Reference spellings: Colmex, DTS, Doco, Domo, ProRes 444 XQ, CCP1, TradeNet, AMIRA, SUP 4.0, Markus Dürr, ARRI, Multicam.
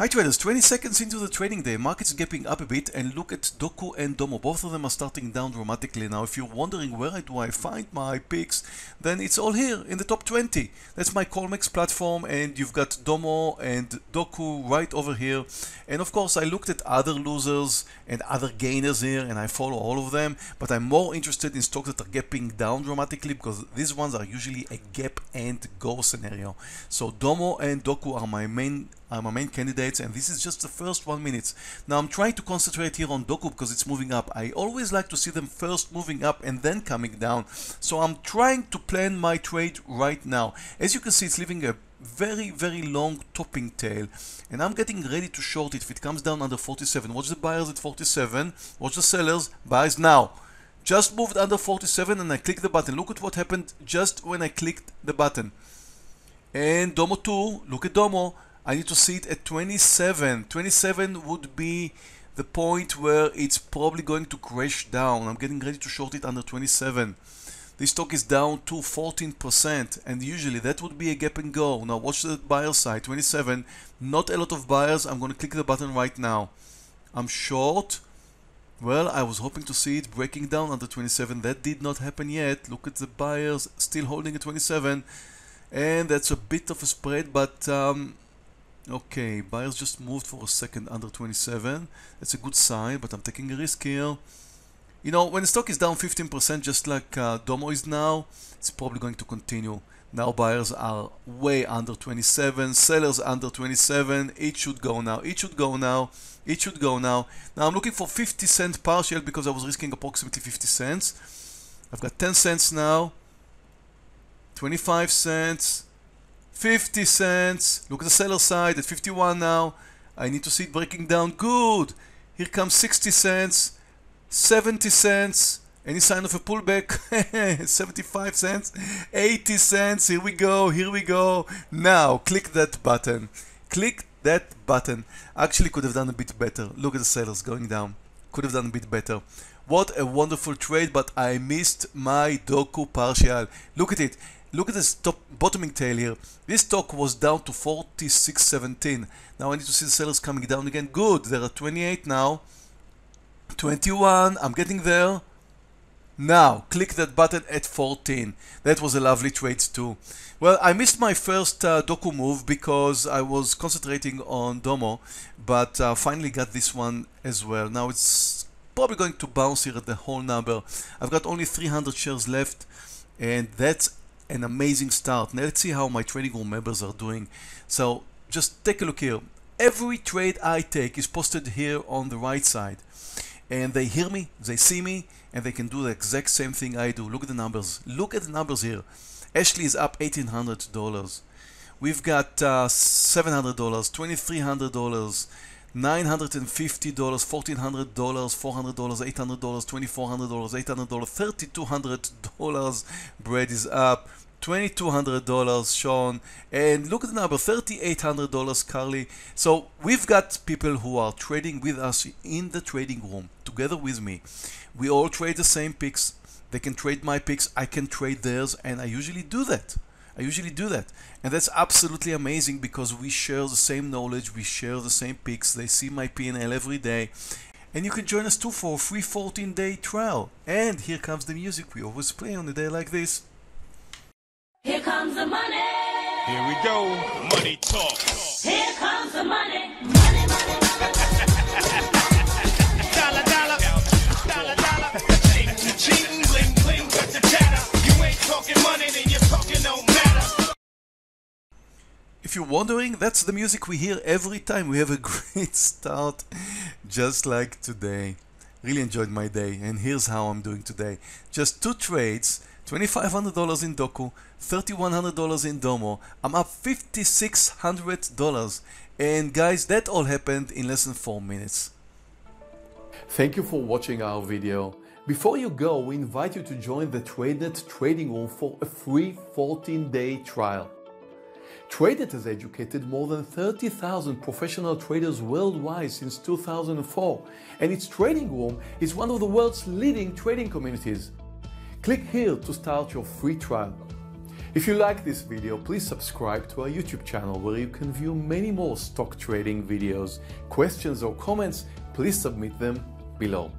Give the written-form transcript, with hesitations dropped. Hi traders, 20 seconds into the trading day, market's gapping up a bit, and look at Doco and Domo, both of them are starting down dramatically now. If you're wondering where do I find my picks, then it's all here in the top 20. That's my Colmex platform, and you've got Domo and Doco right over here. And of course I looked at other losers and other gainers here, and I follow all of them, but I'm more interested in stocks that are gapping down dramatically because these ones are usually a gap and go scenario. So Domo and Doco are my main candidates, and this is just the first 1 minute. Now I'm trying to concentrate here on Doco because it's moving up. I always like to see them first moving up and then coming down. So I'm trying to plan my trade right now. As you can see, it's leaving a very long topping tail, and I'm getting ready to short it if it comes down under 47. Watch the buyers at 47, watch the sellers, buys now. Just moved under 47 and I clicked the button. Look at what happened just when I clicked the button. And Domo too, look at Domo. I need to see it at 27. 27 would be the point where it's probably going to crash down. I'm getting ready to short it under 27. This stock is down to 14%, and usually that would be a gap and go. Now watch the buyer side, 27. Not a lot of buyers. I'm going to click the button right now. I'm short. Well, I was hoping to see it breaking down under 27. That did not happen yet. Look at the buyers still holding at 27. And that's a bit of a spread, but... okay, buyers just moved for a second under 27. That's a good sign, but I'm taking a risk here. You know, when the stock is down 15%, just like Domo is now, it's probably going to continue. Now buyers are way under 27, sellers under 27. It should go now, it should go now, it should go now. Now I'm looking for 50-cent partial because I was risking approximately 50 cents. I've got 10 cents now, 25 cents. 50 cents, look at the seller side at 51 now. I need to see it breaking down. Good, here comes 60 cents, 70 cents, any sign of a pullback? 75 cents, 80 cents, here we go, here we go. Now, click that button, click that button. Actually could have done a bit better. Look at the sellers going down, could have done a bit better. What a wonderful trade, but I missed my Doco partial. Look at it. Look at this top bottoming tail here. This stock was down to 46.17. Now I need to see the sellers coming down again. Good, they're at 28 now. 21, I'm getting there. Now, click that button at 14. That was a lovely trade too. Well, I missed my first Doco move because I was concentrating on Domo, but finally got this one as well. Now it's probably going to bounce here at the whole number. I've got only 300 shares left, and that's an amazing start. Now let's see how my trading room members are doing. So just take a look here. Every trade I take is posted here on the right side, and they hear me, they see me, and they can do the exact same thing I do. Look at the numbers. Look at the numbers here. Ashley is up $1,800. We've got $700, $2,300, $950, $1,400, $400, $800, $2,400, $800, $3,200. Brad is up, $2,200, Sean, and look at the number, $3,800, Carly. So we've got people who are trading with us in the trading room, together with me. We all trade the same picks. They can trade my picks, I can trade theirs, and I usually do that. And that's absolutely amazing because we share the same knowledge, we share the same picks. They see my P&L every day, and you can join us too for a free 14-day trial. And here comes the music we always play on a day like this. Here comes the money. Here we go. Money talk. Here comes the money. Money, money, money. Dollar, dollar, dollar, dollar. Cheating, cheating, bling, bling, what's the chatter? You ain't talking money, then you're talking no matter. If you're wondering, that's the music we hear every time. We have a great start, just like today. Really enjoyed my day, and here's how I'm doing today. Just two trades, $2,500 in Doco, $3,100 in Domo. I'm up $5,600. And guys, that all happened in less than 4 minutes. Thank you for watching our video. Before you go, we invite you to join the TradeNet trading room for a free 14-day trial. TradeNet has educated more than 30,000 professional traders worldwide since 2004, and its trading room is one of the world's leading trading communities. Click here to start your free trial. If you like this video, please subscribe to our YouTube channel where you can view many more stock trading videos. Questions or comments, please submit them below.